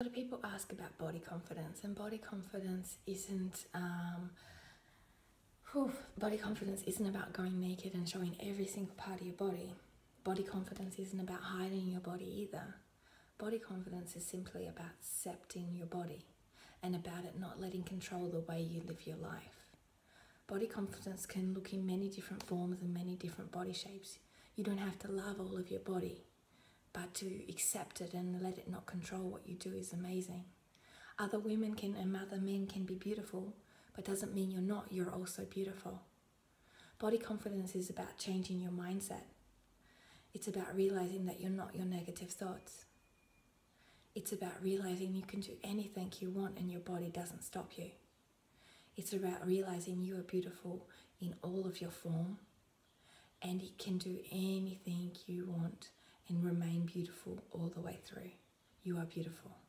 A lot of people ask about body confidence, and body confidence isn't about going naked and showing every single part of your body. Body confidence isn't about hiding your body either. Body confidence is simply about accepting your body and about it not letting control the way you live your life. Body confidence can look in many different forms and many different body shapes. You don't have to love all of your body. But to accept it and let it not control what you do is amazing. Other women can and other men can be beautiful, but doesn't mean you're not. You're also beautiful. Body confidence is about changing your mindset. It's about realizing that you're not your negative thoughts. It's about realizing you can do anything you want and your body doesn't stop you. It's about realizing you are beautiful in all of your form and you can do anything you want. And remain beautiful all the way through. You are beautiful.